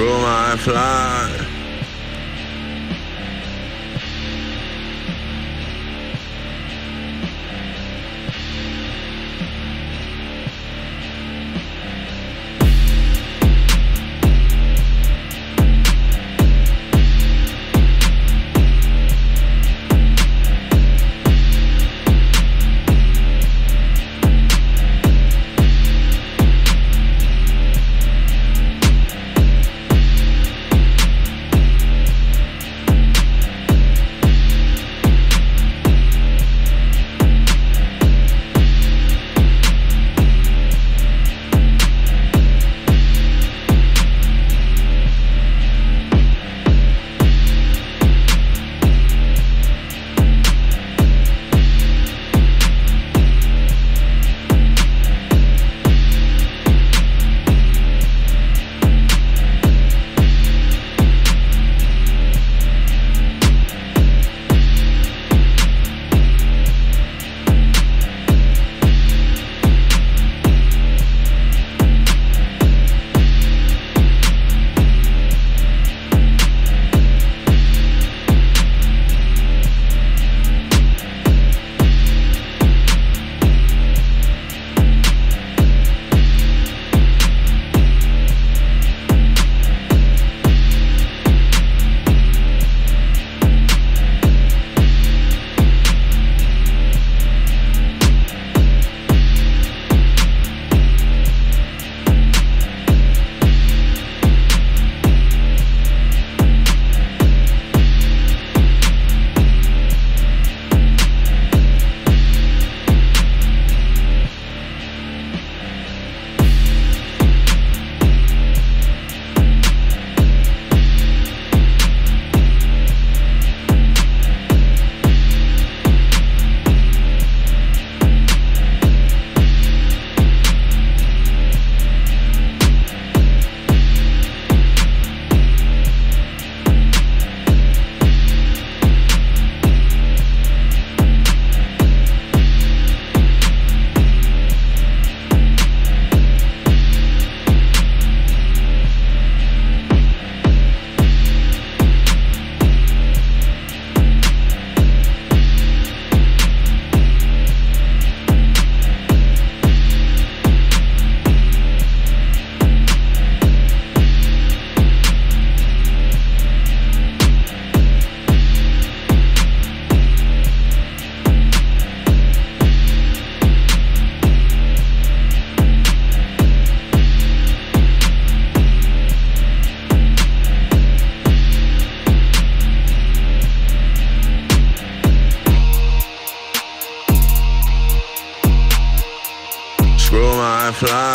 Screw my flame. Screw my flame.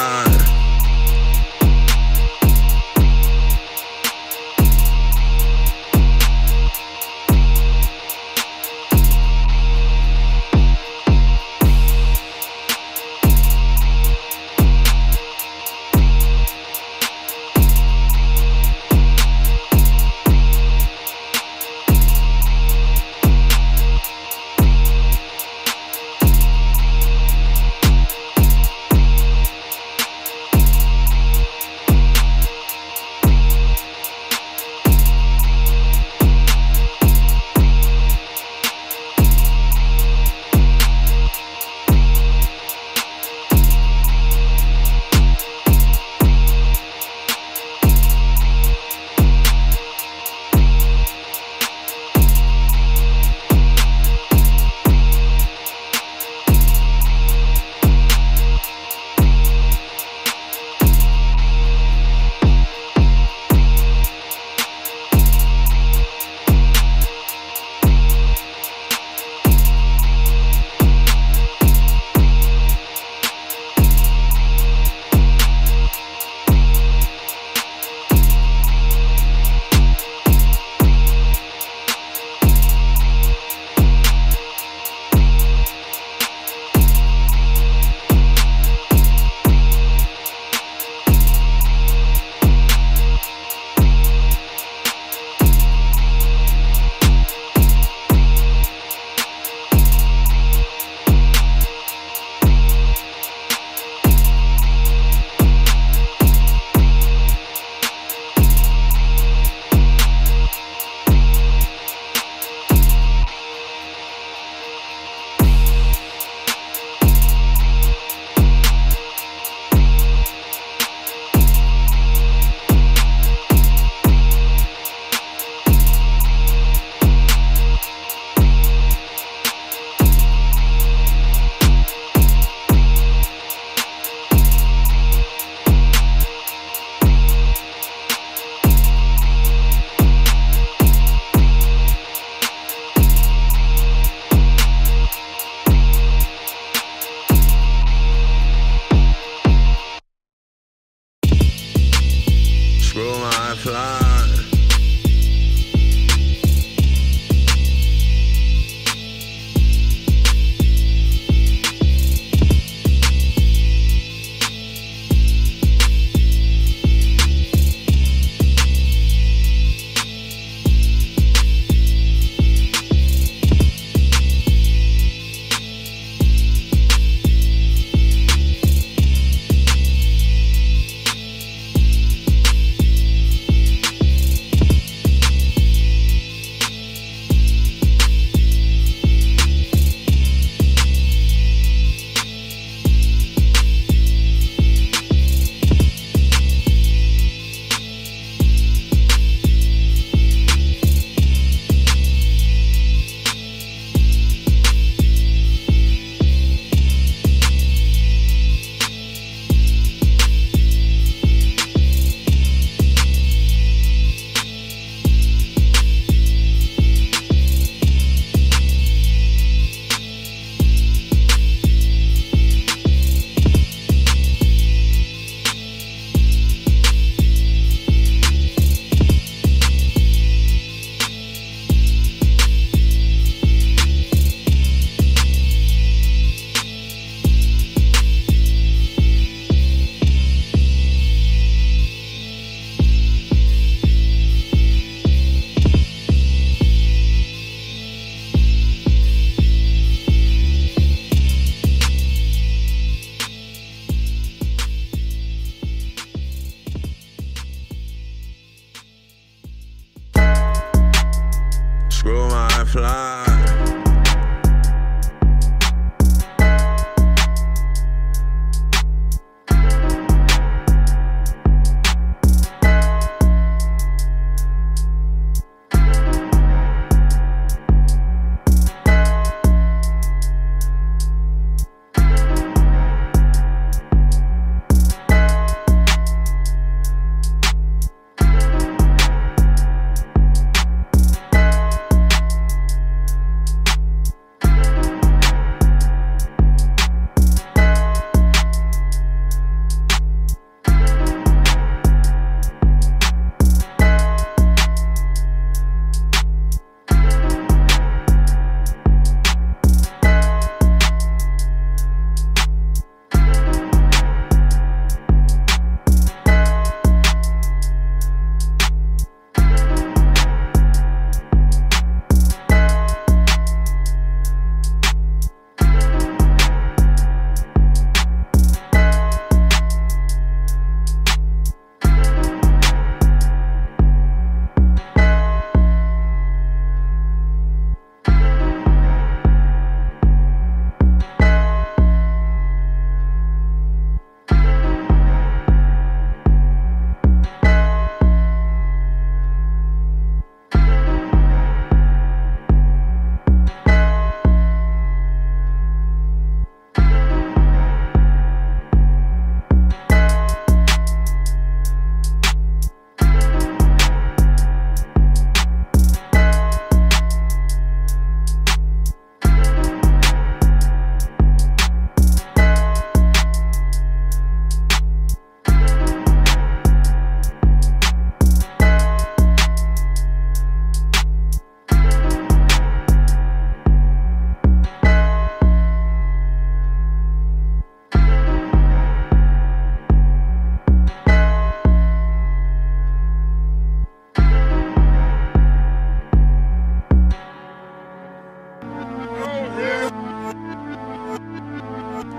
flame.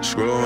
Screw